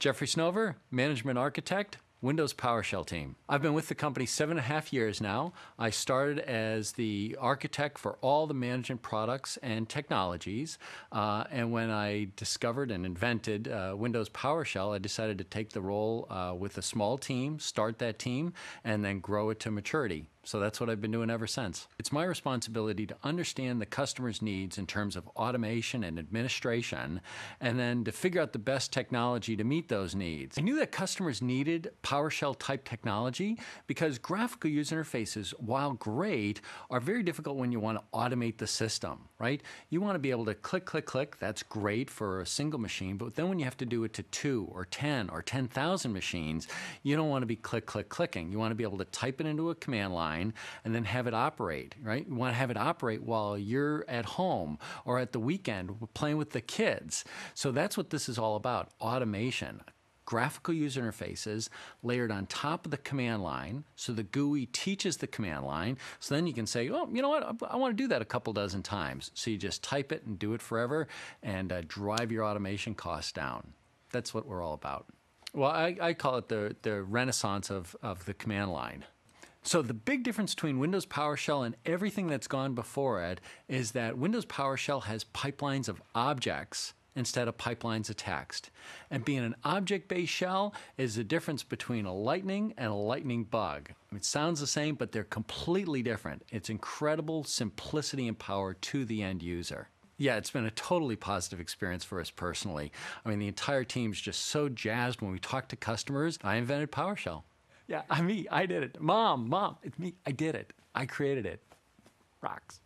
Jeffrey Snover, Management Architect, Windows PowerShell team. I've been with the company 7.5 years now. I started as the architect for all the management products and technologies. And when I discovered and invented Windows PowerShell, I decided to take the role with a small team, start that team, and then grow it to maturity. So that's what I've been doing ever since. It's my responsibility to understand the customer's needs in terms of automation and administration, and then to figure out the best technology to meet those needs. I knew that customers needed PowerShell-type technology because graphical user interfaces, while great, are very difficult when you want to automate the system, right? You want to be able to click, click, click. That's great for a single machine, but then when you have to do it to 2 or 10 or 10,000 machines, you don't want to be click, click, clicking. You want to be able to type it into a command line and then have it operate, right? You want to have it operate while you're at home or at the weekend playing with the kids. So that's what this is all about, automation. Graphical user interfaces layered on top of the command line, so the GUI teaches the command line, so then you can say, oh, you know what, I want to do that a couple dozen times. So you just type it and do it forever and drive your automation costs down. That's what we're all about. Well, I call it the renaissance of the command line. So the big difference between Windows PowerShell and everything that's gone before it is that Windows PowerShell has pipelines of objects instead of pipelines of text. And being an object-based shell is the difference between a lightning and a lightning bug. It sounds the same, but they're completely different. It's incredible simplicity and power to the end user. Yeah, it's been a totally positive experience for us personally. I mean, the entire team's just so jazzed when we talk to customers. I invented PowerShell. Yeah, I did it. Mom, it's me, I did it. I created it. Rocks.